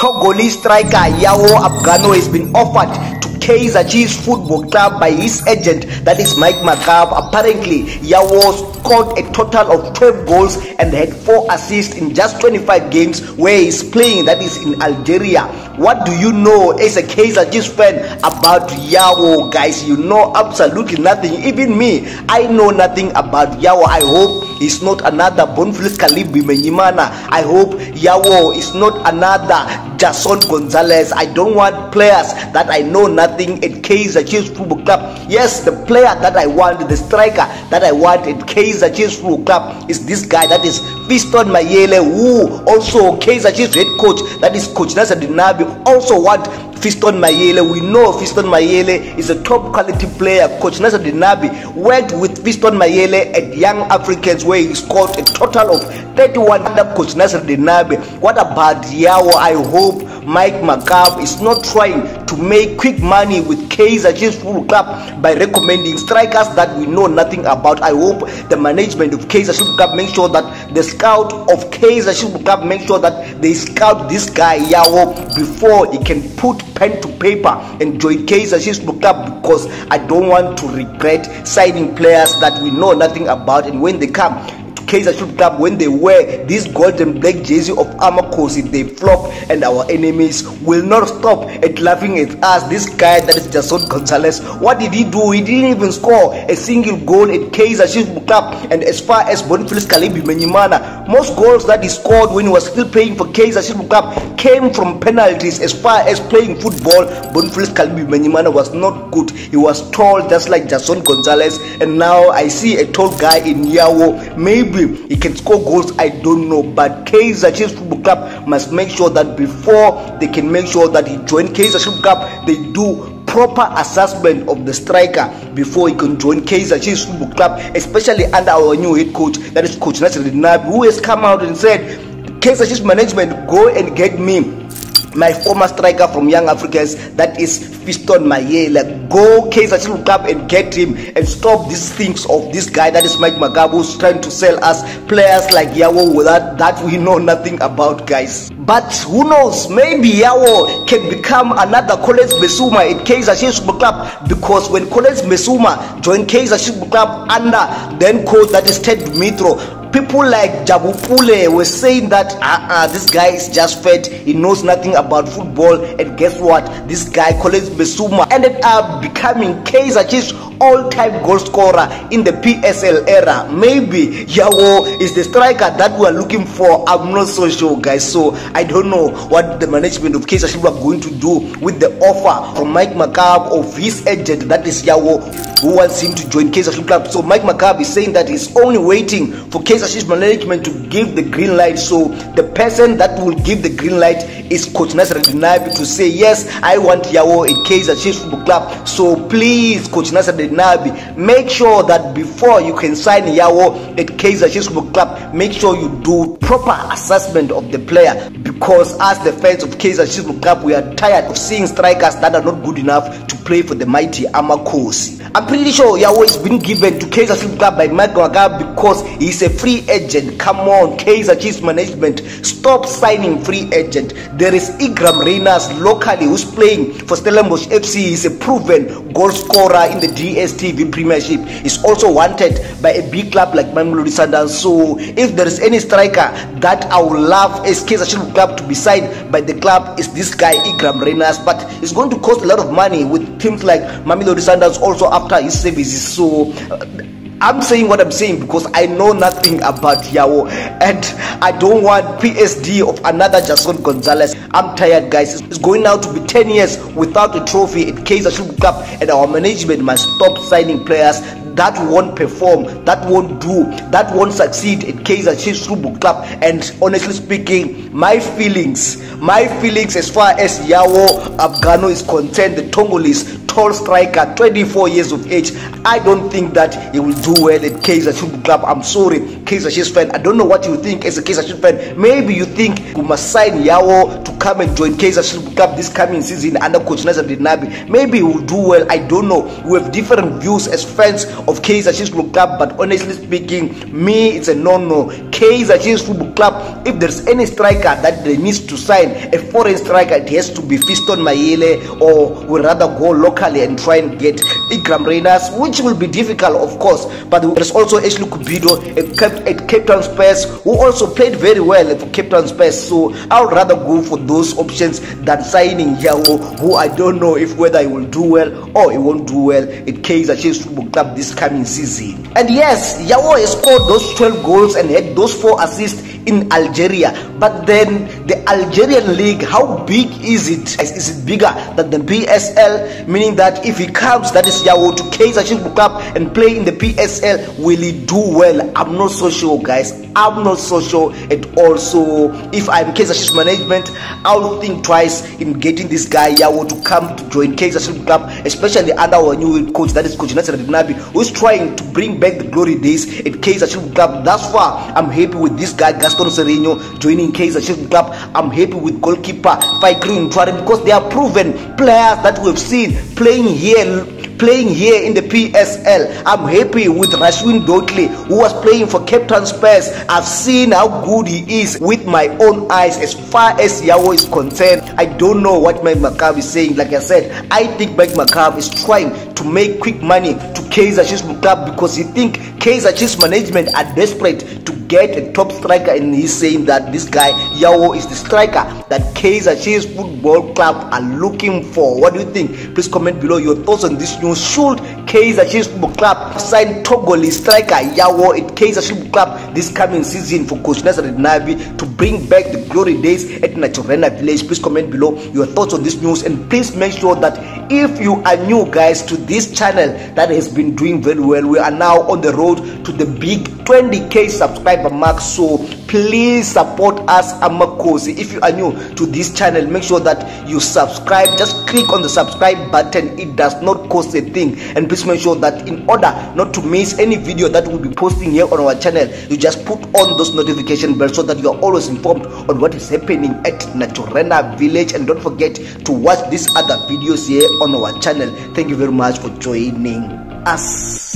Togolese striker Yawo Agbagno has been offered to Kaizer Chiefs Football Club by his agent, that is Mike McAve. Apparently, Yawo scored a total of 12 goals and had 4 assists in just 25 games where he is playing, that is in Algeria. What do you know as a Kaizer Chiefs fan about Yawo, guys? You know absolutely nothing. Even me, I know nothing about Yawo. I hope he's not another Bonfils-Caleb Bimenyimana. I hope Yawo is not another Jason Gonzalez. I don't want players that I know nothing at Kaizer Chiefs Football Club. Yes, the player that I want, the striker that I want at Kaizer Chiefs Football Club is this guy, that is Fiston Mayele, who also Kaizer Chiefs head coach, that is Coach Nasreddine Nabi, also want Fiston Mayele. We know Fiston Mayele is a top quality player. Coach Nasreddine Nabi worked with Fiston Mayele at Young Africans where he scored a total of 31 under Coach Nasreddine Nabi. What about Yawo? I hope Mike McAve is not trying to make quick money with Kaizer Chiefs Football Club by recommending strikers that we know nothing about. I hope the management of Kaizer Chiefs Football Club makes sure that the scout of Kaizer Chiefs Football Club makes sure that they scout this guy Yawo before he can put pen to paper and join Kaizer Chiefs Football Club, because I don't want to regret signing players that we know nothing about, and when they come Kaizer Chiefs Club, when they wear this gold and black jersey of Amakosi, they flop, and our enemies will not stop at laughing at us. This guy that is Jason Gonzalez, what did he do? He didn't even score a single goal at Kaizer Chiefs Club. And as far as Bonfils-Caleb Bimenyimana, most goals that he scored when he was still playing for Kaizer Chiefs Club came from penalties. As far as playing football, Bonfils-Caleb Bimenyimana was not good. He was tall, just like Jason Gonzalez, and now I see a tall guy in Yawo. Maybe he can score goals, I don't know, but Kaizer Chiefs Football Club must make sure that before they can make sure that he joins Kaizer Chiefs Club, they do proper assessment of the striker before he can join Kaizer Chiefs Football Club, especially under our new head coach, that is Coach Nasreddine Nabi, who has come out and said, Kaizer Chiefs management, go and get me my former striker from Young Africans, that is Fiston Mayele. Go Kaizer Chiefs Football Club and get him and stop these things of this guy that is Mike McAve, who's trying to sell us players like Yawo without that we know nothing about, guys. But who knows, maybe Yawo can become another Collins Mbesuma at Kaizer Chiefs Football Club, because when Collins Mbesuma joined Kaizer Chiefs Football Club under then coach that is Ted Dumitro, people like Jabu Fule were saying that this guy is just fed, he knows nothing about football, and guess what? This guy, Collins Mbesuma, ended up becoming Kaizer Chiefs all-time goal scorer in the PSL era. Maybe Yawo is the striker that we are looking for. I'm not so sure, guys. So I don't know what the management of Kaizer Chiefs are going to do with the offer from Mike McAve of his agent, that is Yawo, who wants him to join Kaizer Chiefs Club. So Mike McAve is saying that he's only waiting for Kaizer Chiefs management to give the green light. So the person that will give the green light is Coach Nasreddine Nabi, to say, yes, I want Yawo in Kaizer Chiefs Football Club. So please, Coach Nasreddine Nabi, make sure that before you can sign Yawo at Kaizer Chiefs Football Club, make sure you do proper assessment of the player, because as the fans of Kaizer Chiefs Football Club, we are tired of seeing strikers that are not good enough to play for the mighty Amakosi. I'm pretty sure Yawo has been given to Kaizer Chiefs Club by Mike McAve because he's a free agent. Come on, Kaizer Chiefs management, stop signing free agent. There is Iqraam Rayners locally who's playing for Stellenbosch FC. He's a proven goal scorer in the DSTV Premiership. He's also wanted by a big club like Mamelodi Sundowns. So if there is any striker that I would love as Kaizer Chiefs Club to be signed by the club, is this guy Iqraam Rayners, but it's going to cost a lot of money with teams like Mamelodi Sundowns also after his services. So I'm saying what I'm saying because I know nothing about Yawo, and I don't want PSD of another Jason Gonzalez. I'm tired, guys. It's going now to be 10 years without a trophy at Kaizer Chiefs Club, and our management must stop signing players that won't perform, that won't do, that won't succeed at Kaizer Chiefs Football Club. And honestly speaking, my feelings as far as Yawo Agbagno is concerned, the Togolese tall striker, 24 years of age. I don't think that he will do well at Kaizer Chiefs Club. I'm sorry, Kaizer Chiefs fan. I don't know what you think as a Kaizer Chiefs fan. Maybe you think we must sign Yawo to come and join Kaizer Chiefs Club this coming season under Coach Nasreddine Nabi. Maybe he will do well. I don't know. We have different views as fans of Kaizer Chiefs Club, but honestly speaking, me, it's a no-no. Kaizer Chiefs Football Club, if there's any striker that they need to sign, a foreign striker, it has to be Fiston Mayele, or we'd rather go locally and try and get Iqraam Rayners, which will be difficult, of course. But there's also Ashley Kubido at Cape Town Spurs, who also played very well for Cape Town Spurs. So I would rather go for those options than signing Yawo, who I don't know if whether he will do well or he won't do well at Kaizer Chiefs Football Club this coming season. And yes, Yawo has scored those 12 goals and had those 4 assists in Algeria, but then the Algerian league, how big is it? Is it bigger than the PSL? Meaning that if he comes, that is Yawo, to Kaizer Chiefs Club and play in the PSL, will he do well? I'm not so sure, guys. I'm not so sure at all. So if I'm Kaizer Chiefs management, I'll think twice in getting this guy Yawo to come to join Kaizer Chiefs Club, especially under our new coach, that is Coach Nasreddine Nabi, who's trying to bring back the glory days at Kaizer Chiefs Club. That's why I'm happy with this guy Gaston Sirino joining Kaizer Chiefs Club. I'm happy with goalkeeper Fikri Ndraren, because they are proven players that we've seen playing here in the PSL. I'm happy with Rashwin Dotley, who was playing for Cape Town Spurs. I've seen how good he is with my own eyes. As far as Yawo is concerned, I don't know what Mike McAve is saying. Like I said, I think Mike McAve is trying to make quick money to Kaizer Chiefs Club because he thinks Kaizer Chiefs management are desperate to get a top striker, and he's saying that this guy Yawo is the striker that Kaizer Chiefs Football Club are looking for. What do you think? Please comment below your thoughts on this news. Should Kaizer Chiefs Football Club sign Togolese striker Yawo at Kaizer Chiefs Football Club this coming season for Coach Nasreddine Nabi to bring back the glory days at Naturena Village? Please comment below your thoughts on this news, and please make sure that if you are new, guys, to this channel that has been doing very well, we are now on the road to the big 20k subscribers mark. So please support us, Amakosi. If you are new to this channel, make sure that you subscribe. Just click on the subscribe button. It does not cost a thing. And please make sure that in order not to miss any video that we'll be posting here on our channel, you just put on those notification bells so that you are always informed on what is happening at Naturena Village. And don't forget to watch these other videos here on our channel. Thank you very much for joining us.